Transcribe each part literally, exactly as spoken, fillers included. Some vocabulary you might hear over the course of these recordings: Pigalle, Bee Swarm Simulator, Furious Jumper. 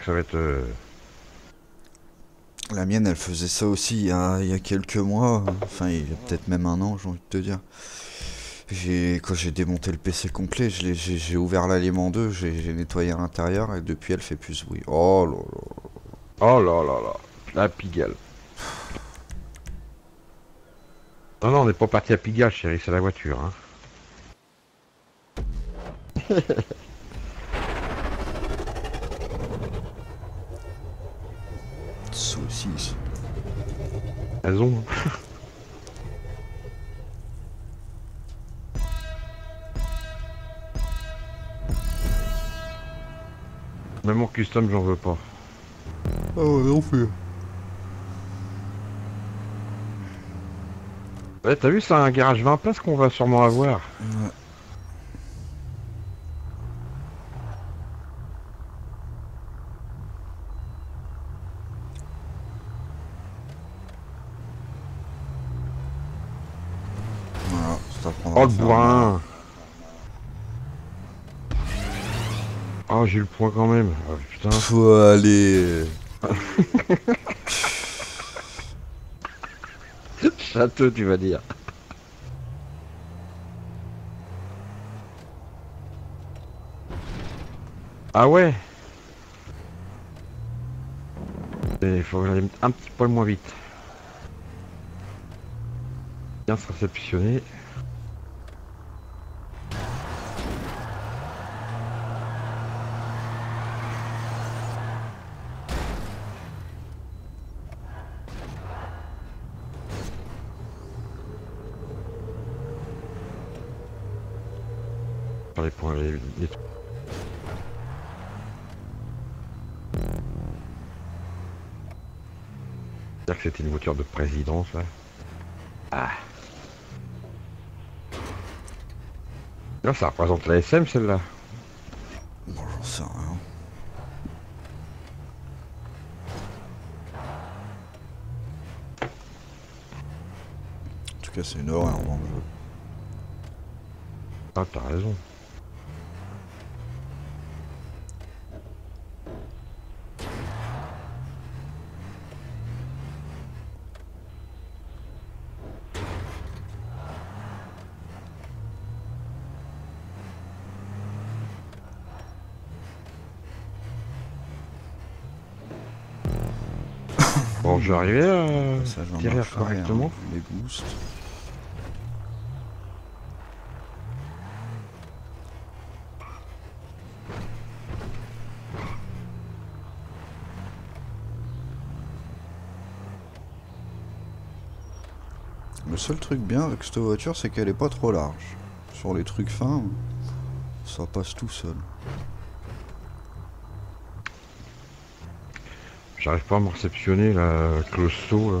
que ça va être... Euh... La mienne, elle faisait ça aussi il y a, il y a quelques mois, enfin il y a peut-être même un an, j'ai envie de te dire. Quand j'ai démonté le P C complet, j'ai ouvert l'aliment deux, j'ai nettoyé à l'intérieur et depuis elle fait plus ce bruit. Oh là là. Oh là là là. La Pigalle. Non, non, on n'est pas parti à Pigalle, chérie, c'est la voiture. Hein. Saucisse. Elles ont. Même en custom, j'en veux pas. Ah ouais, non plus. Ouais, t'as vu, c'est un garage vingt places qu'on va sûrement avoir. Ouais. Voilà, ça prendra. Oh le bourrin! Oh, j'ai le point quand même. Oh, putain. Faut aller. Château, tu vas dire. Ah ouais. Il faut aller un petit poil moins vite. Bien se réceptionner. Les points, les, les... C'est-à-dire que c'était une voiture de présidence là. Ah. Là ça représente la S M celle-là. Bon j'en sais rien. En tout cas c'est une horreur dans le jeu. Ah t'as raison. Bon, je vais arriver à ça, tirer correctement. Hein, les boosts. Le seul truc bien avec cette voiture, c'est qu'elle est pas trop large. Sur les trucs fins, ça passe tout seul. J'arrive pas à me réceptionner la closso là.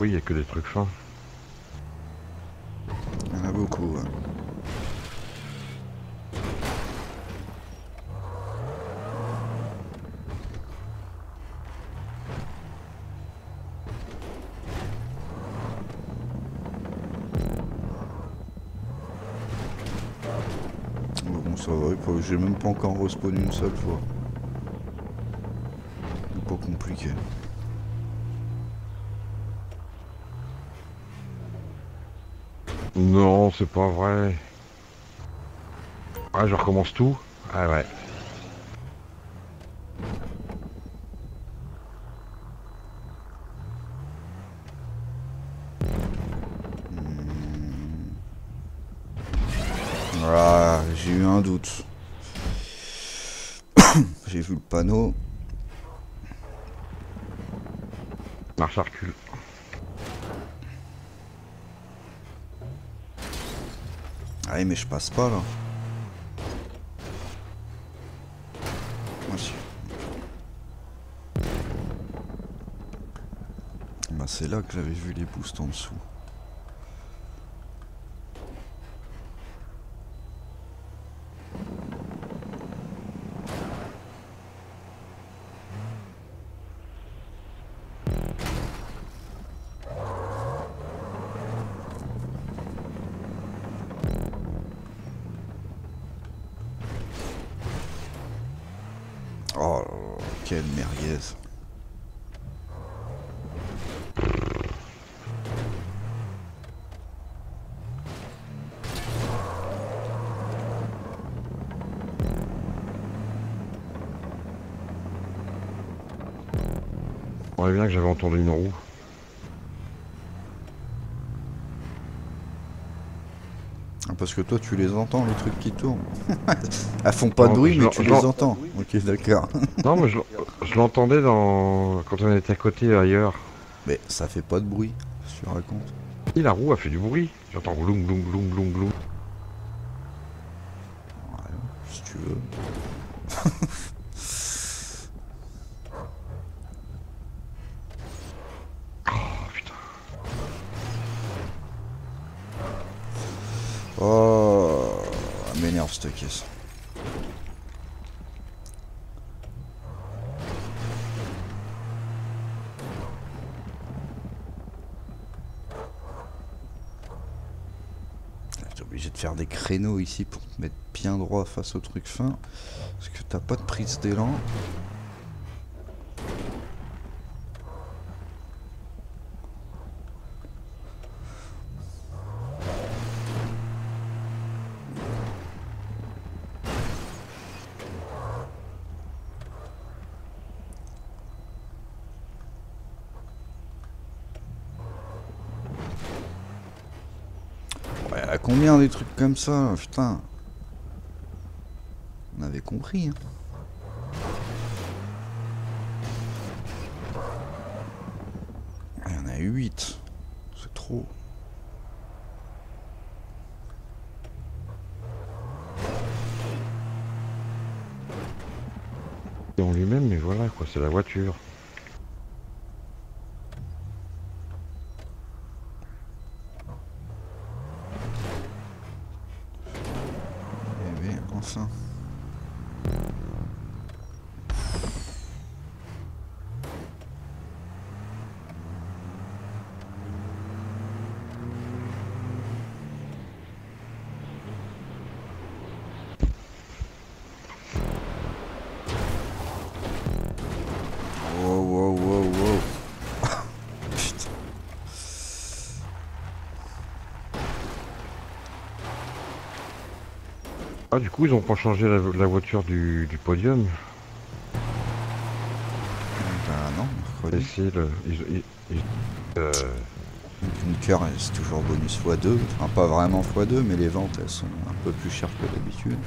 Oui, il n'y a que des trucs fins. Beaucoup. Bon ça va, j'ai même pas encore respawn une seule fois. C'est pas compliqué. Non, c'est pas vrai. Ah, je recommence tout. Ah ouais. Mmh. Ah, j'ai eu un doute. J'ai vu le panneau. Marche à recul. Ah mais je passe pas là. Merci. Bah c'est là que j'avais vu les boosts en dessous. Quelle merguez. On aurait bien que j'avais entendu une roue. Parce que toi tu les entends, les trucs qui tournent. Elles font pas de bruit mais tu les entends. Ok, d'accord. Non mais je, je l'entendais dans... quand on était à côté ailleurs. Mais ça fait pas de bruit, si tu racontes. Et la roue a fait du bruit. J'entends gloum gloum gloum gloum gloum. Ouais, si tu veux. Oh, elle m'énerve cette caisse. T'es obligé de faire des créneaux ici pour te mettre bien droit face au truc fin. Parce que t'as pas de prise d'élan. Combien des trucs comme ça, putain. On avait compris, hein. Il y en a huit. C'est trop. Et en lui-même, mais voilà quoi, c'est la voiture. Ah, du coup ils ont pas changé la, la voiture du, du podium. Ben non, mercredi. Si, le, ils, ils, ils, euh... une cœur c'est toujours bonus fois deux, enfin pas vraiment fois deux mais les ventes elles sont un peu plus chères que d'habitude.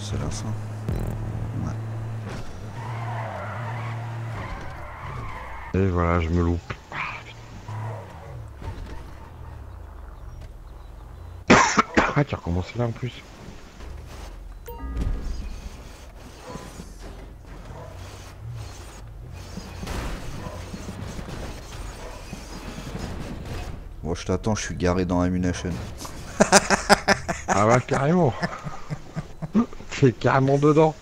C'est la fin. Ouais. Et voilà, je me loupe. Ah, tu as recommencé là en plus. Moi, je t'attends, je suis garé dans Ammunition. Ah bah carrément. C'est carrément dedans.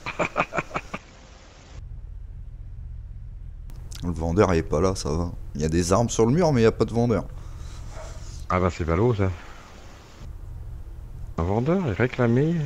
Le vendeur il est pas là, ça va. Il y a des armes sur le mur mais il n'y a pas de vendeur. Ah bah c'est ballot ça. Un vendeur est réclamé.